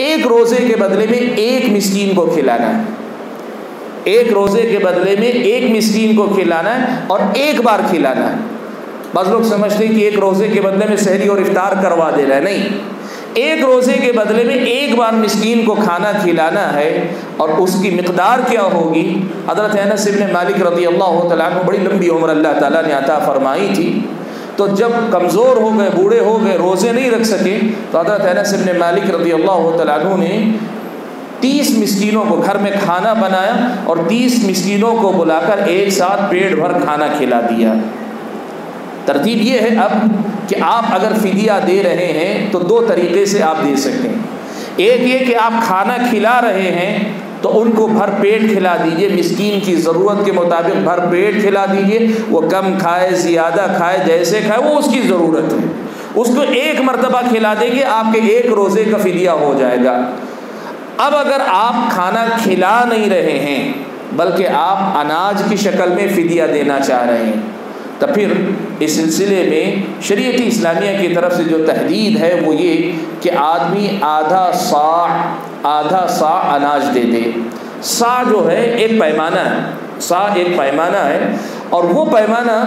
एक रोज़े के बदले में एक मिस्कीन को खिलाना है, एक रोज़े के बदले में एक मिस्कीन को खिलाना है और एक बार खिलाना है। बस लोग समझते हैं कि एक रोज़े के बदले में सहरी और इफ्तार करवा देना है, नहीं, एक रोज़े के बदले में एक बार मिस्कीन को खाना खिलाना है और उसकी मिकदार क्या होगी। हज़रत अनस इब्न मालिक रज़ियल्लाहु तआला अन्हु, बड़ी लंबी उम्र अल्लाह ताला ने अता फरमाई थी, तो जब कमज़ोर हो गए, बूढ़े हो गए, रोज़े नहीं रख सके, तो हज़रत अनस इब्न मालिक रज़ियल्लाहु तआला अन्हु ने 30 मिस्कीनों को घर में खाना बनाया और 30 मिस्कीनों को बुलाकर एक साथ पेट भर खाना खिला दिया। तरतीब ये है अब कि आप अगर फ़िदिया दे रहे हैं तो दो तरीके से आप दे सकते हैं। एक ये कि आप खाना खिला रहे हैं तो उनको भर पेट खिला दीजिए, मिस्कीन की ज़रूरत के मुताबिक भर पेट खिला दीजिए, वो कम खाए ज़्यादा खाए जैसे खाए वो उसकी ज़रूरत है, उसको एक मरतबा खिला देंगे, आपके एक रोज़े का फ़िदिया हो जाएगा। अब अगर आप खाना खिला नहीं रहे हैं बल्कि आप अनाज की शक्ल में फ़िदिया देना चाह रहे हैं, तो फिर इस सिलसिले में शरीयत इस्लामिया की तरफ से जो तहदीद है वो ये कि आदमी आधा सा अनाज दे दे। सा जो है एक पैमाना है, सा एक पैमाना है, और वो पैमाना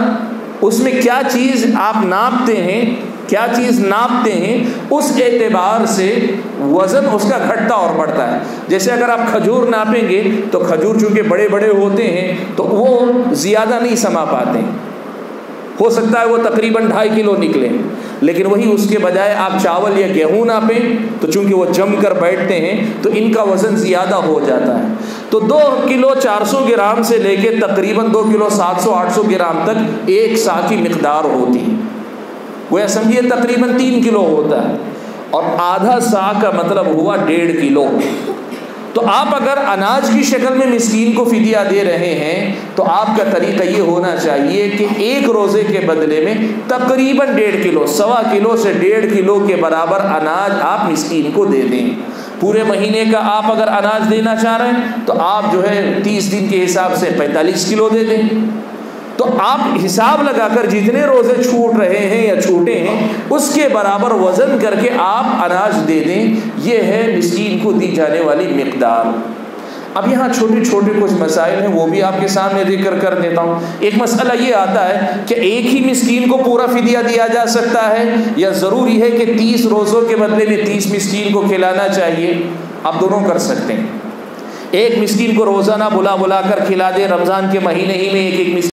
उसमें क्या चीज़ आप नापते हैं, क्या चीज़ नापते हैं, उस एतबार से वज़न उसका घटता और बढ़ता है। जैसे अगर आप खजूर नापेंगे तो खजूर चूँकि बड़े बड़े होते हैं तो वो ज़्यादा नहीं समा पाते, हो सकता है वो तकरीबन 2.5 किलो निकले, लेकिन वही उसके बजाय आप चावल या गेहूं नापें तो चूंकि वो जम कर बैठते हैं तो इनका वज़न ज़्यादा हो जाता है। तो 2 किलो 400 ग्राम से लेके तकरीबन 2 किलो 700-800 ग्राम तक एक सा की मिकदार होती है, वो समझिए तकरीबन 3 किलो होता है, और आधा सा का मतलब हुआ 1.5 किलो। तो आप अगर अनाज की शक्ल में मिस्कीन को फ़िदिया दे रहे हैं तो आपका तरीका ये होना चाहिए कि एक रोज़े के बदले में तकरीबन 1.5 किलो, 1.25 किलो से 1.5 किलो के बराबर अनाज आप मिस्कीन को दे दें। पूरे महीने का आप अगर अनाज देना चाह रहे हैं तो आप जो है 30 दिन के हिसाब से 45 किलो दे दें। तो आप हिसाब लगाकर जितने रोज़े छूट रहे हैं या छूटे हैं उसके बराबर वज़न करके आप अनाज दे दें। ये है मिस्कीन को दी जाने वाली मिकदार। अब यहाँ छोटे छोटे कुछ मसाइल हैं वो भी आपके सामने जिक्र कर देता हूँ। एक मसला ये आता है कि एक ही मिस्कीन को पूरा फ़िदिया दिया जा सकता है या ज़रूरी है कि 30 रोज़ों के बदले में 30 मिस्कीन को खिलाना चाहिए। आप दोनों कर सकते हैं, एक मिस्कीन को रोज़ाना बुला बुला कर खिला दें, रमज़ान के महीने ही में एक एक